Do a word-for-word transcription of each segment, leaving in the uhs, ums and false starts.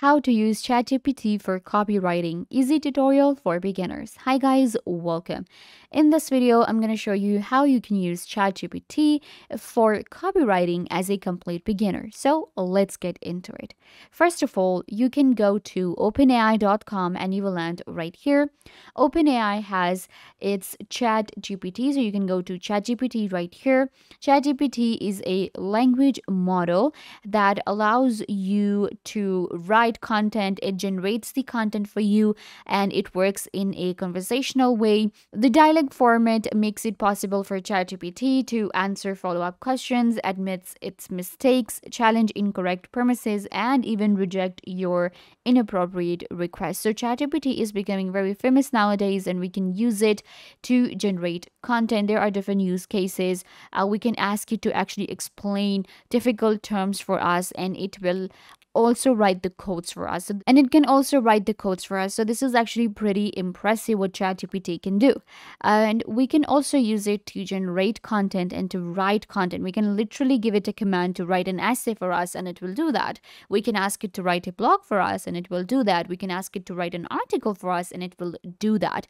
How to use ChatGPT for copywriting, easy tutorial for beginners. Hi guys, welcome. In this video, I'm going to show you how you can use ChatGPT for copywriting as a complete beginner. So let's get into it. First of all, you can go to open A I dot com and you will land right here. OpenAI has its ChatGPT, so you can go to ChatGPT right here. ChatGPT is a language model that allows you to write content. It generates the content for you and it works in a conversational way. The dialogue format makes it possible for ChatGPT to answer follow-up questions, admits its mistakes, challenge incorrect premises, and even reject your inappropriate requests. So ChatGPT is becoming very famous nowadays and we can use it to generate content. There are different use cases. Uh, we can ask it to actually explain difficult terms for us and it will also write the codes for us, and it can also write the codes for us. So this is actually pretty impressive what ChatGPT can do. And we can also use it to generate content and to write content. We can literally give it a command to write an essay for us and it will do that. We can ask it to write a blog for us and it will do that. We can ask it to write an article for us and it will do that.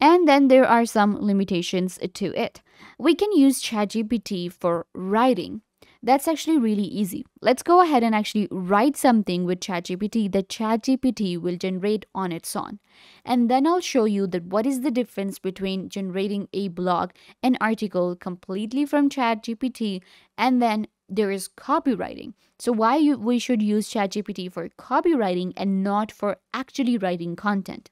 And then there are some limitations to it. We can use ChatGPT for writing. That's actually really easy. Let's go ahead and actually write something with ChatGPT that ChatGPT will generate on its own. And then I'll show you that what is the difference between generating a blog, an article completely from ChatGPT, and then there is copywriting. So why you, we should use ChatGPT for copywriting and not for actually writing content.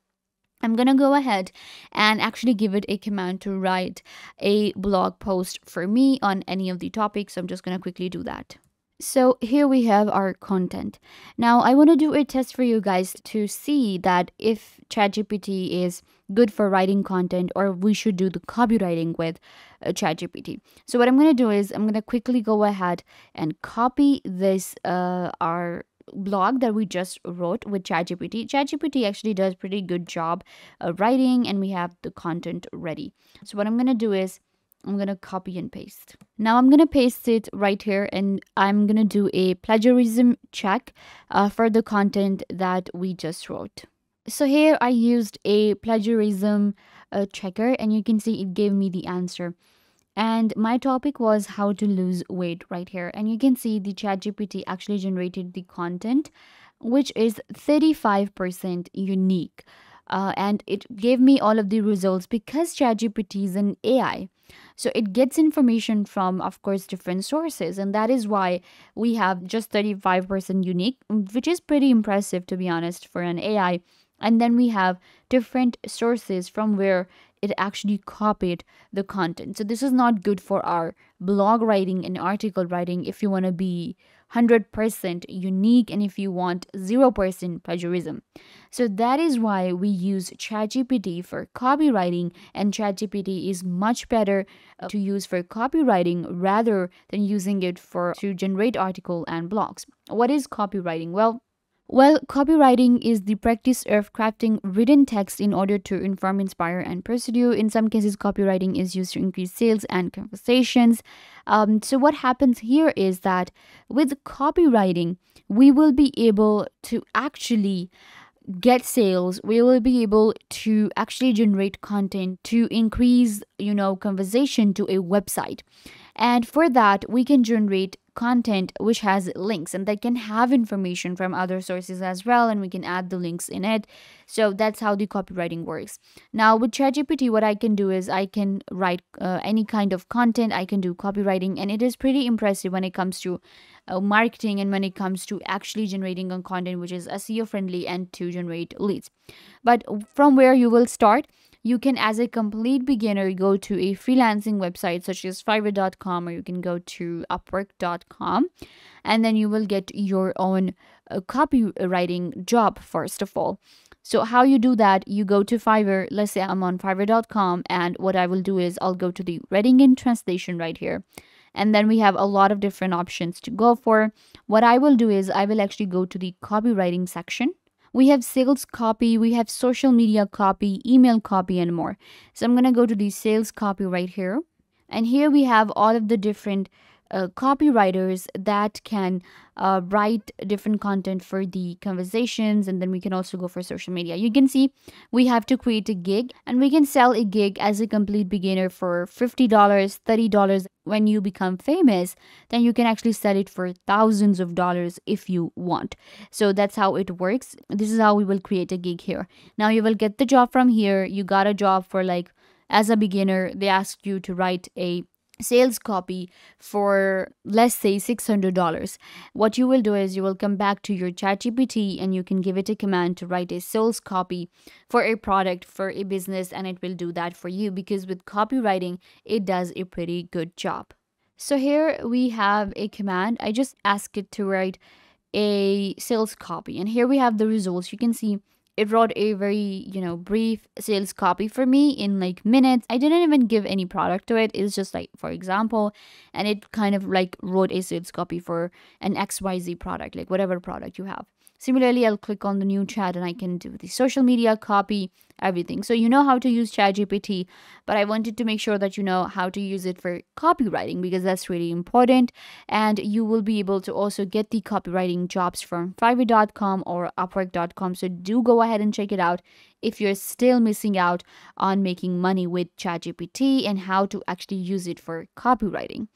I'm going to go ahead and actually give it a command to write a blog post for me on any of the topics. So I'm just going to quickly do that. So here we have our content. Now I want to do a test for you guys to see that if ChatGPT is good for writing content or we should do the copywriting with uh, ChatGPT. So what I'm going to do is I'm going to quickly go ahead and copy this, uh, our blog that we just wrote with ChatGPT. ChatGPT actually does pretty good job uh, writing and we have the content ready. So what I'm going to do is I'm going to copy and paste. Now I'm going to paste it right here and I'm going to do a plagiarism check uh, for the content that we just wrote. So here I used a plagiarism uh, checker and you can see it gave me the answer. And my topic was how to lose weight right here. And you can see the ChatGPT actually generated the content, which is thirty-five percent unique. Uh, and it gave me all of the results because ChatGPT is an A I. So it gets information from, of course, different sources. And that is why we have just thirty-five percent unique, which is pretty impressive, to be honest, for an A I. And then we have different sources from where it actually copied the content. So this is not good for our blog writing and article writing if you want to be one hundred percent unique and if you want zero percent plagiarism. So that is why we use ChatGPT for copywriting, and ChatGPT is much better to use for copywriting rather than using it for to generate article and blogs. What is copywriting? Well, Well, copywriting is the practice of crafting written text in order to inform, inspire, and pursue. In some cases, copywriting is used to increase sales and conversations. Um, so what happens here is that with copywriting, we will be able to actually get sales. We will be able to actually generate content to increase, you know, conversation to a website. And for that, we can generate content which has links, and that can have information from other sources as well, and we can add the links in it. So that's how the copywriting works. Now with ChatGPT, what I can do is I can write uh, any kind of content. I can do copywriting, and it is pretty impressive when it comes to uh, marketing and when it comes to actually generating a content which is S E O friendly and to generate leads. But from where you will start, you can, as a complete beginner, go to a freelancing website such as Fiverr dot com, or you can go to Upwork dot com, and then you will get your own uh, copywriting job first of all. So how you do that, you go to Fiverr. Let's say I'm on Fiverr dot com, and what I will do is I'll go to the writing and translation right here. And then we have a lot of different options to go for. What I will do is I will actually go to the copywriting section. We have sales copy, we have social media copy, email copy, and more. So I'm going to go to the sales copy right here. And here we have all of the different uh, copywriters that can uh, write different content for the conversations, and then we can also go for social media. You can see we have to create a gig, and we can sell a gig as a complete beginner for fifty dollars, thirty dollars. When you become famous, then you can actually sell it for thousands of dollars if you want. So that's how it works. This is how we will create a gig here. Now you will get the job from here. You got a job for, like, as a beginner, they ask you to write a sales copy for, let's say, six hundred dollars. What you will do is you will come back to your ChatGPT and you can give it a command to write a sales copy for a product, for a business, and it will do that for you, because with copywriting, it does a pretty good job. So here we have a command. I just asked it to write a sales copy, and here we have the results. You can see it wrote a very, you know, brief sales copy for me in like minutes. I didn't even give any product to it. It's just like, for example, and it kind of like wrote a sales copy for an X Y Z product, like whatever product you have. Similarly, I'll click on the new chat and I can do the social media copy, everything. So you know how to use ChatGPT, but I wanted to make sure that you know how to use it for copywriting, because that's really important. And you will be able to also get the copywriting jobs from Fiverr dot com or Upwork dot com. So do go ahead and check it out if you're still missing out on making money with ChatGPT and how to actually use it for copywriting.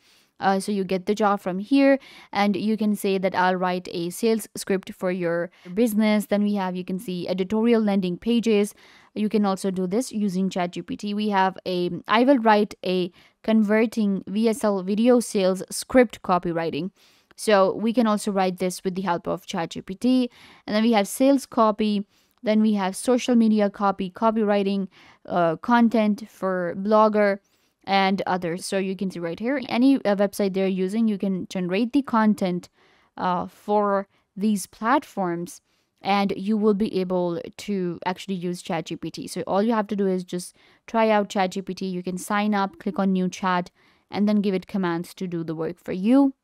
Uh, so you get the job from here, and you can say that I'll write a sales script for your business. Then we have, you can see, editorial landing pages. You can also do this using ChatGPT. We have a, I will write a converting V S L video sales script copywriting. So we can also write this with the help of ChatGPT. And then we have sales copy. Then we have social media copy, copywriting, uh, content for blogger, and others. So you can see right here, any uh, website they're using, you can generate the content uh, for these platforms, and you will be able to actually use ChatGPT. So all you have to do is just try out ChatGPT. You can sign up, click on new chat, and then give it commands to do the work for you.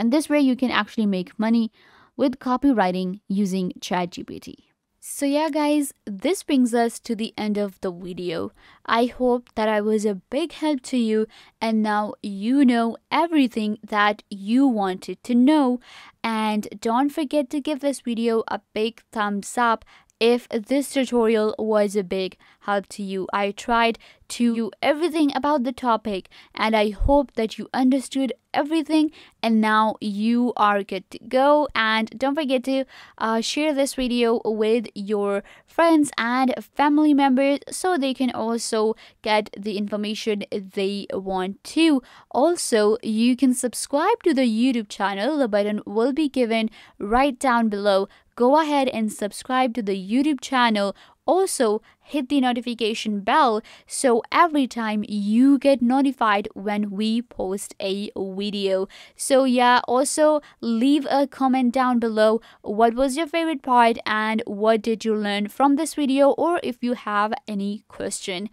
And this way you can actually make money with copywriting using ChatGPT. So yeah guys, this brings us to the end of the video. I hope that I was a big help to you, and now you know everything that you wanted to know. And don't forget to give this video a big thumbs up if this tutorial was a big help to you. I tried to do everything about the topic, and I hope that you understood everything, and now you are good to go. And don't forget to uh, share this video with your friends and family members, so they can also get the information they want to. Also, you can subscribe to the YouTube channel. The button will be given right down below. Go ahead and subscribe to the YouTube channel. Also, hit the notification bell so every time you get notified when we post a video. So yeah, also leave a comment down below. What was your favorite part, and what did you learn from this video, or if you have any question.